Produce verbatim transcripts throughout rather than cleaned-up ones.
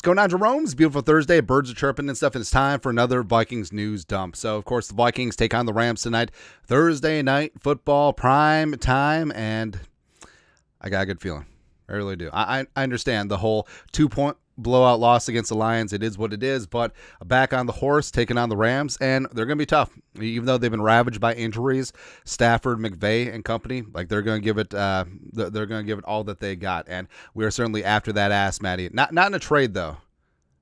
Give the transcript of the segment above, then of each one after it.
What's going on, Jerome? It's a beautiful Thursday. Birds are chirping and stuff, and it's time for another Vikings news dump. So, of course, the Vikings take on the Rams tonight. Thursday night football, prime time, and I got a good feeling. I really do. I, I understand the whole two-point blowout loss against the Lions. It is what it is, but back on the horse, taking on the Rams, and they're going to be tough. Even though they've been ravaged by injuries, Stafford, McVay, and company, like they're going to give it, uh, they're going to give it all that they got. And we are certainly after that ass, Matty. Not not in a trade though.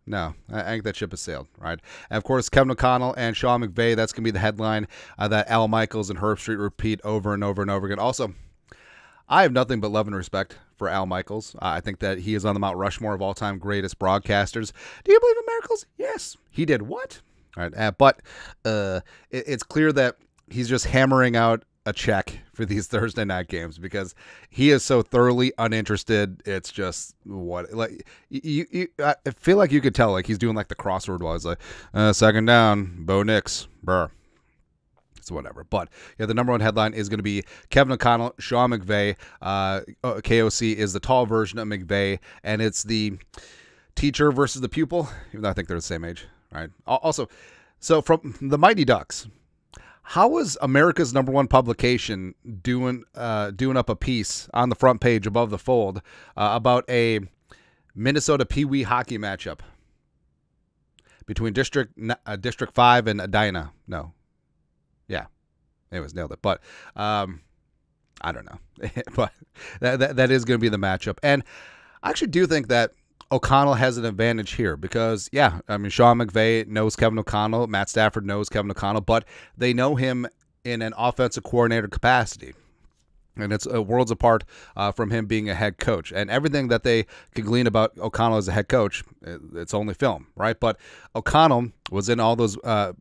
No, I think that ship has sailed, right? And of course, Kevin O'Connell and Sean McVay. That's going to be the headline uh, that Al Michaels and Herbstreet repeat over and over and over again. Also, I have nothing but love and respect for Al Michaels. Uh, I think that he is on the Mount Rushmore of all-time greatest broadcasters. Do you believe in miracles? Yes. He did what? All right, uh, but uh, it, it's clear that he's just hammering out a check for these Thursday night games because he is so thoroughly uninterested. It's just what like you. you I feel like you could tell like he's doing like the crossword while he's like uh, second down, Bo Nix, brr. Whatever, but yeah, the number one headline is going to be Kevin O'Connell, Sean McVay. Uh, K O C is the tall version of McVay, and it's the teacher versus the pupil, even though I think they're the same age, right? Also, so from the Mighty Ducks, how was America's number one publication doing uh, doing up a piece on the front page above the fold uh, about a Minnesota Pee Wee hockey matchup between District uh, District Five and Edina? No. Yeah, anyways, nailed it. But um, I don't know. But that, that, that is going to be the matchup. And I actually do think that O'Connell has an advantage here because, yeah, I mean, Sean McVay knows Kevin O'Connell. Matt Stafford knows Kevin O'Connell. But they know him in an offensive coordinator capacity. And it's uh, worlds apart uh, from him being a head coach. And everything that they can glean about O'Connell as a head coach, it's only film, right? But O'Connell was in all those uh,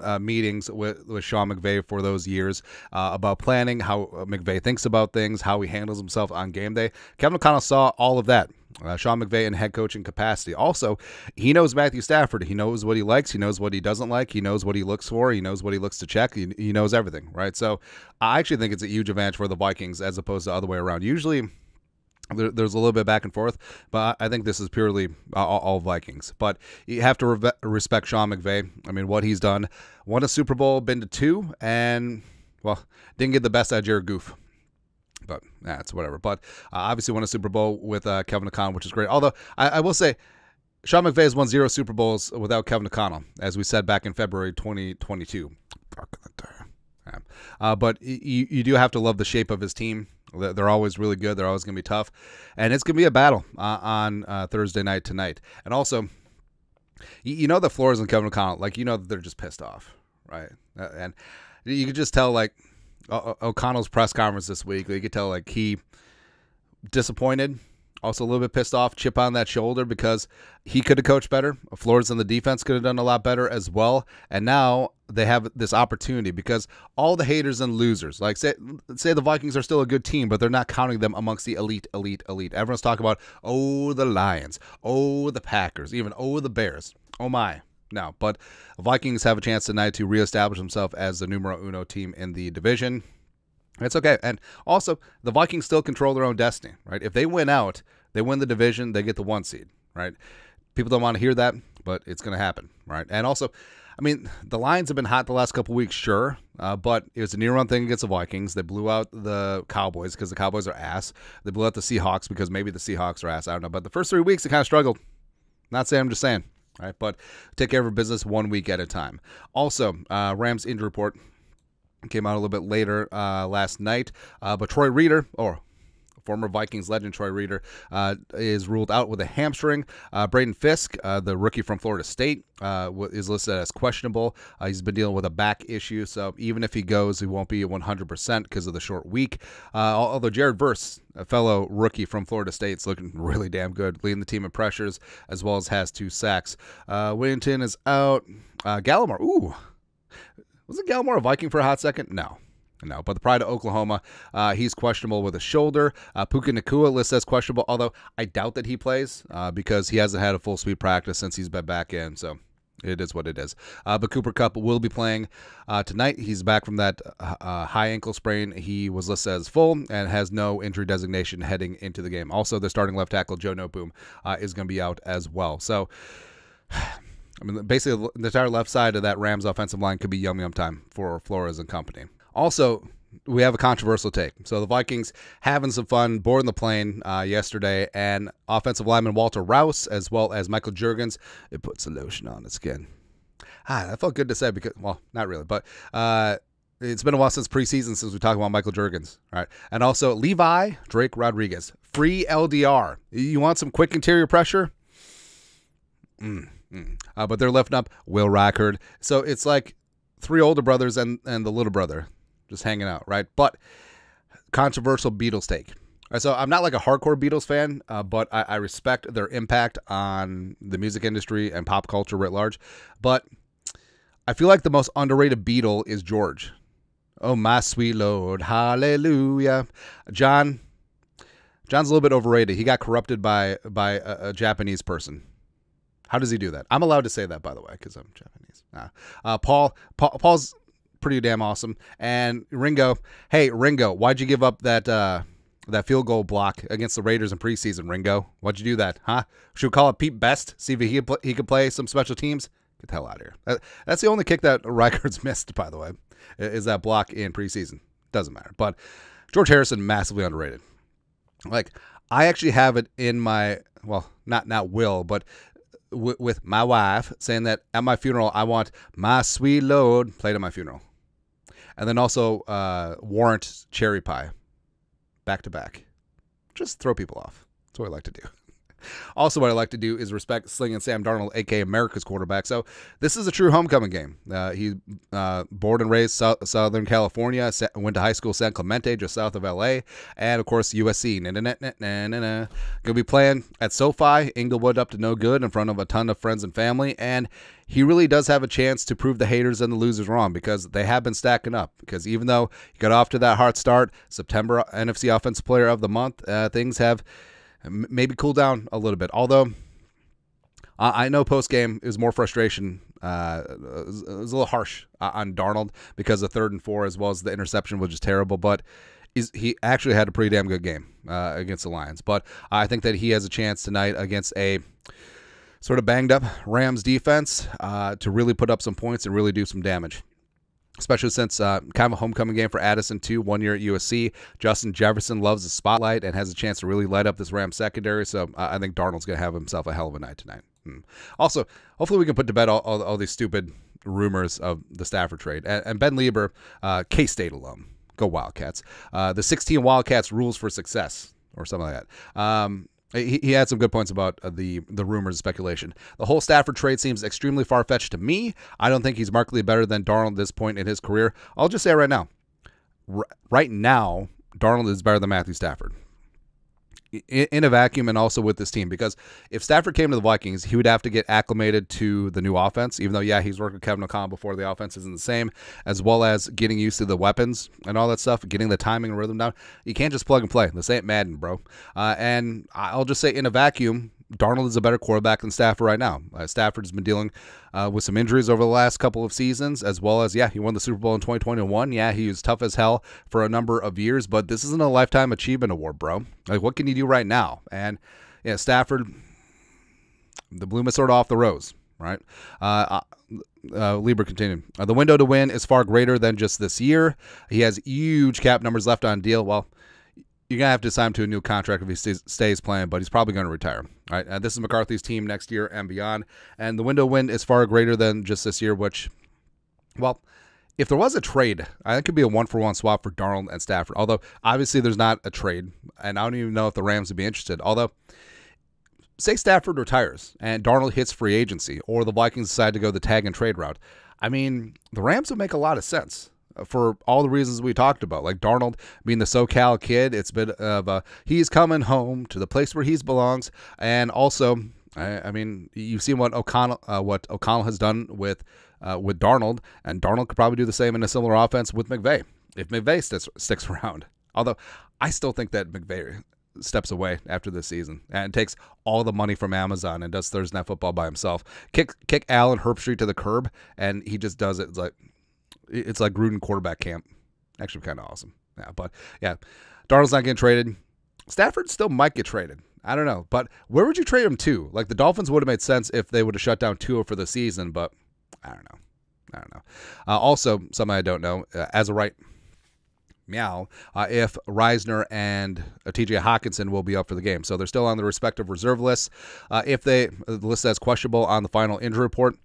uh, meetings with, with Sean McVay for those years uh, about planning, how McVay thinks about things, how he handles himself on game day. Kevin O'Connell saw all of that. Uh, Sean McVay in head coaching capacity. Also, he knows Matthew Stafford. He knows what he likes. He knows what he doesn't like. He knows what he looks for. He knows what he looks to check. He, he knows everything, right? So I actually think it's a huge advantage for the Vikings as opposed to the other way around. Usually there, there's a little bit back and forth, but I think this is purely uh, all Vikings. But you have to re respect Sean McVay. I mean, what he's done. Won a Super Bowl, been to two, and, well, didn't get the best out of Jared Goff. But that's nah, whatever. But uh, obviously won a Super Bowl with uh, Kevin O'Connell, which is great. Although I, I will say Sean McVay has won zero Super Bowls without Kevin O'Connell, as we said back in February twenty twenty-two. Uh, but you, you do have to love the shape of his team. They're always really good. They're always going to be tough. And it's going to be a battle uh, on uh, Thursday night tonight. And also, you, you know that Flores and Kevin O'Connell, like, you know that they're just pissed off, right? Uh, and you can just tell, like, O O'Connell's press conference this week, you could tell like he disappointed, also a little bit pissed off, chip on that shoulder because he could have coached better. Flores and the defense could have done a lot better as well. And now they have this opportunity because all the haters and losers, like say say the Vikings are still a good team, but they're not counting them amongst the elite, elite, elite. Everyone's talking about, oh, the Lions, oh, the Packers, even, oh, the Bears, oh, my. No, but Vikings have a chance tonight to reestablish themselves as the numero uno team in the division. It's okay. And also, the Vikings still control their own destiny, right? If they win out, they win the division, they get the one seed, right? People don't want to hear that, but it's going to happen, right? And also, I mean, the Lions have been hot the last couple weeks, sure, uh, but it was a near-run thing against the Vikings. They blew out the Cowboys because the Cowboys are ass. They blew out the Seahawks because maybe the Seahawks are ass. I don't know. But the first three weeks, they kind of struggled. Not saying, I'm just saying. All right, but take care of your business one week at a time. Also, uh, Rams injury report came out a little bit later uh, last night. Uh, but Troy Reader, or former Vikings legend Troy Reader, uh, is ruled out with a hamstring. Uh, Braden Fisk, uh, the rookie from Florida State, uh, is listed as questionable. Uh, he's been dealing with a back issue, so even if he goes, he won't be one hundred percent because of the short week. Uh, although Jared Verse, a fellow rookie from Florida State, is looking really damn good, leading the team in pressures as well as has two sacks. Uh, Whittington is out. Uh, Gallimore, ooh. Wasn't Gallimore a Viking for a hot second? No. No, but the pride of Oklahoma, uh, he's questionable with a shoulder. Uh, Puka Nakua listed as questionable, although I doubt that he plays uh, because he hasn't had a full speed practice since he's been back in. So It is what it is. Uh, but Cooper Cup will be playing uh, tonight. He's back from that uh, high ankle sprain. He was listed as full and has no injury designation heading into the game. Also, the starting left tackle, Joe Noteboom, uh, is going to be out as well. So, I mean, basically, the entire left side of that Rams offensive line could be yum yum time for Flores and company. Also, we have a controversial take. So the Vikings having some fun, boarding the plane uh, yesterday, and offensive lineman Walter Rouse, as well as Michael Juergens, it puts a lotion on his skin. Ah, that felt good to say because, well, not really, but uh, it's been a while since preseason since we talked about Michael Juergens. All right, and also Levi Drake Rodriguez, free L D R. You want some quick interior pressure? Mm, mm. Uh, but they're lifting up Will Rackard. So it's like three older brothers and and the little brother. Just hanging out, right? But controversial Beatles take. Right, so I'm not like a hardcore Beatles fan, uh, but I, I respect their impact on the music industry and pop culture writ large. But I feel like the most underrated Beatle is George. Oh, my sweet Lord, hallelujah. John, John's a little bit overrated. He got corrupted by by a, a Japanese person. How does he do that? I'm allowed to say that, by the way, because I'm Japanese. Nah. Uh, Paul, Paul, Paul's pretty damn awesome. And Ringo, hey Ringo, why'd you give up that uh that field goal block against the Raiders in preseason? Ringo, why'd you do that? Huh? Should we call it Pete Best? See if he could play, he could play some special teams. Get the hell out of here. That, that's the only kick that Reichard's missed, by the way, is that block in preseason. Doesn't matter. But George Harrison, massively underrated. Like I actually have it in my, well, not not will, but w with my wife saying that at my funeral I want My Sweet Lord played at my funeral. And then also uh, Warrant Cherry Pie, back to back. Just throw people off. That's what I like to do. Also, what I like to do is respect Sling and Sam Darnold, a k a. America's quarterback. So this is a true homecoming game. Uh, he uh, born and raised so Southern California, went to high school San Clemente, just south of L A, and, of course, U S C. Na -na -na -na -na -na -na. Going to be playing at SoFi, Inglewood up to no good in front of a ton of friends and family, and he really does have a chance to prove the haters and the losers wrong because they have been stacking up. Because even though he got off to that hard start, September N F C Offensive Player of the Month, uh, things have maybe cool down a little bit. Although uh, I know post game is more frustration. Uh, it, was, it was a little harsh uh, on Darnold because the third and four, as well as the interception, was just terrible. But he's, he actually had a pretty damn good game uh, against the Lions. But I think that he has a chance tonight against a sort of banged up Rams defense uh, to really put up some points and really do some damage. Especially since uh, kind of a homecoming game for Addison, too. One year at U S C. Justin Jefferson loves the spotlight and has a chance to really light up this Rams secondary. So uh, I think Darnold's going to have himself a hell of a night tonight. Hmm. Also, hopefully we can put to bed all, all, all these stupid rumors of the Stafford trade. And, and Ben Lieber, uh, K-State alum. Go Wildcats. Uh, the sixteen Wildcats rules for success or something like that. Um, he, he had some good points about uh, the, the rumors and speculation. The whole Stafford trade seems extremely far-fetched to me. I don't think he's markedly better than Darnold at this point in his career. I'll just say right now, R right now, Darnold is better than Matthew Stafford. In, in a vacuum and also with this team. Because if Stafford came to the Vikings, he would have to get acclimated to the new offense. Even though, yeah, he's worked with Kevin O'Connell before, the offense isn't the same. As well as getting used to the weapons and all that stuff. Getting the timing and rhythm down. You can't just plug and play. This ain't Madden, bro. Uh, and I'll just say in a vacuum, Darnold is a better quarterback than Stafford right now. Uh, Stafford has been dealing uh, with some injuries over the last couple of seasons, as well as, yeah, he won the Super Bowl in twenty twenty-one. Yeah, he was tough as hell for a number of years, but this isn't a lifetime achievement award, bro. Like, what can you do right now? And, yeah, Stafford, the bloom is sort of off the rose, right? Uh, uh, Lieber continued. Uh, the window to win is far greater than just this year. He has huge cap numbers left on deal. Well, you're going to have to sign him to a new contract if he stays, stays playing, but he's probably going to retire. All right, uh, this is McCarthy's team next year and beyond, and the window win is far greater than just this year, which, well, if there was a trade, I think it could be a one-for-one swap for Darnold and Stafford, although obviously there's not a trade, and I don't even know if the Rams would be interested, although say Stafford retires and Darnold hits free agency or the Vikings decide to go the tag and trade route. I mean, the Rams would make a lot of sense. For all the reasons we talked about, like Darnold being the SoCal kid, it's been of a, he's coming home to the place where he belongs. And also, I, I mean, you've seen what O'Connell, uh, what O'Connell has done with, uh, with Darnold, and Darnold could probably do the same in a similar offense with McVay if McVay sticks, sticks around. Although I still think that McVay steps away after this season and takes all the money from Amazon and does Thursday Night Football by himself. Kick kick Al and Herbstreet to the curb, and he just does it. It's like it's like Gruden quarterback camp. Actually, kind of awesome. Yeah, but yeah, Darnold's not getting traded. Stafford still might get traded. I don't know, but where would you trade him to? Like, the Dolphins would have made sense if they would have shut down Tua for the season, but I don't know. I don't know. Uh, also, something I don't know, uh, as a right meow, uh, if Reisner and uh, T J Hawkinson will be up for the game. So they're still on the respective reserve lists. Uh, if they, the list that's questionable on the final injury report,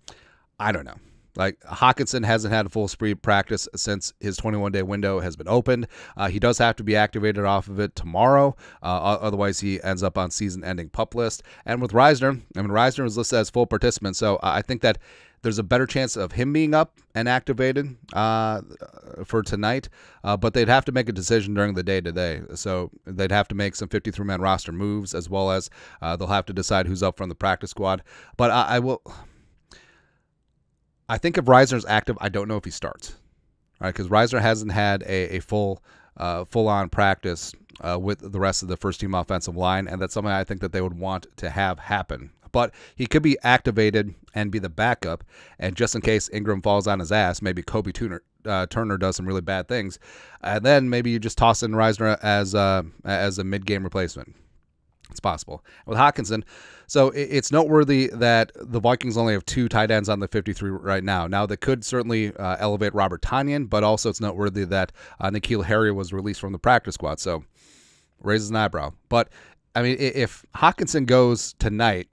I don't know. Like, Hawkinson hasn't had a full spree practice since his twenty-one day window has been opened. Uh, he does have to be activated off of it tomorrow. Uh, otherwise, he ends up on season-ending PUP list. And with Reisner, I mean, Reisner is listed as full participant. So uh, I think that there's a better chance of him being up and activated uh, for tonight. Uh, but they'd have to make a decision during the day today. So they'd have to make some fifty-three man roster moves, as well as uh, they'll have to decide who's up from the practice squad. But I, I will... I think if Reisner's active, I don't know if he starts, all right? Because Reisner hasn't had a, a full, uh, full-on practice uh, with the rest of the first-team offensive line, and that's something I think that they would want to have happen. But he could be activated and be the backup, and just in case Ingram falls on his ass, maybe Kobe Turner, uh, Turner does some really bad things, and then maybe you just toss in Reisner as uh, as a mid-game replacement. It's possible. With Hawkinson, so it's noteworthy that the Vikings only have two tight ends on the fifty-three right now. Now, they could certainly uh, elevate Robert Tanyan, but also it's noteworthy that uh, Nikhil Harrier was released from the practice squad, so raises an eyebrow. But, I mean, if Hawkinson goes tonight,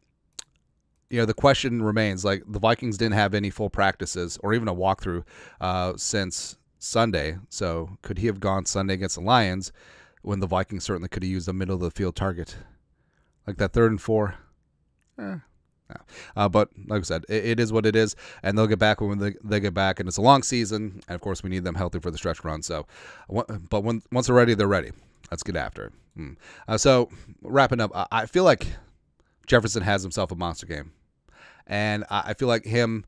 you know, the question remains, like, the Vikings didn't have any full practices or even a walkthrough uh, since Sunday, so could he have gone Sunday against the Lions when the Vikings certainly could have used a middle-of-the-field target? Like that third and four. Eh, no. uh, but like I said, it, it is what it is, and they'll get back when they, they get back, and it's a long season, and of course we need them healthy for the stretch run. So, But when, once they're ready, they're ready. Let's get after it. Mm. Uh, so wrapping up, I, I feel like Jefferson has himself a monster game, and I, I feel like him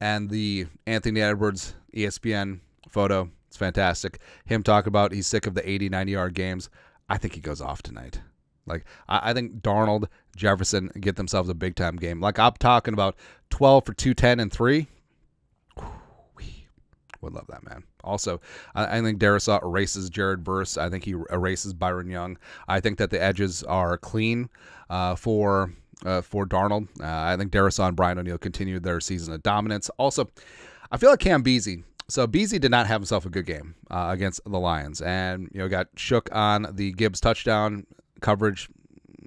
and the Anthony Edwards E S P N photo, it's fantastic. Him talking about he's sick of the eighty, ninety-yard games. I think he goes off tonight. Like, I think Darnold, Jefferson get themselves a big-time game. Like, I'm talking about twelve for two ten and three. We would love that, man. Also, I think Derrissaw erases Jared Verse. I think he erases Byron Young. I think that the edges are clean uh, for uh, for Darnold. Uh, I think Derrissaw and Brian O'Neill continued their season of dominance. Also, I feel like Cam Beasy. So Beasy did not have himself a good game uh, against the Lions, and you know got shook on the Gibbs touchdown coverage.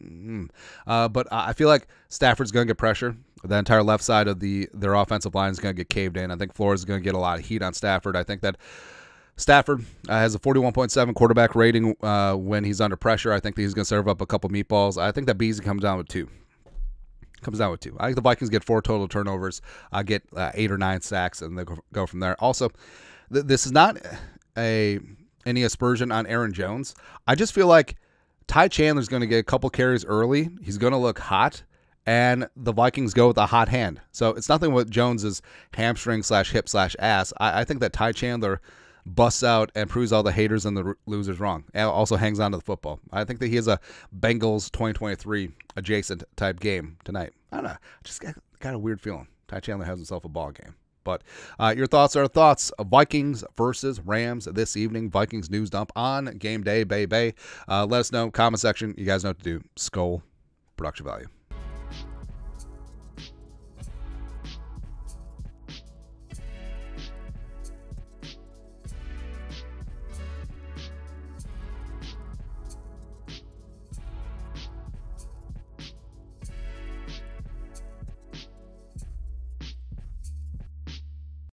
Mm. Uh, but I feel like Stafford's going to get pressure. The entire left side of the their offensive line is going to get caved in. I think Flores is going to get a lot of heat on Stafford. I think that Stafford uh, has a forty-one point seven quarterback rating uh, when he's under pressure. I think that he's going to serve up a couple meatballs. I think that Beasy comes down with two. Comes down with two. I think the Vikings get four total turnovers, uh, get uh, eight or nine sacks, and they go from there. Also, th this is not a any aspersion on Aaron Jones. I just feel like Ty Chandler's going to get a couple carries early. He's going to look hot, and the Vikings go with a hot hand. So it's nothing with Jones's hamstring slash hip slash ass. I, I think that Ty Chandler busts out and proves all the haters and the losers wrong. And also hangs on to the football. I think that he has a Bengals twenty twenty-three adjacent type game tonight. I don't know. Just got, got a weird feeling. Ty Chandler has himself a ball game. But uh, your thoughts are thoughts. Vikings versus Rams this evening. Vikings news dump on game day, baby. Uh, let us know. Comment section. You guys know what to do. Skol. Production value.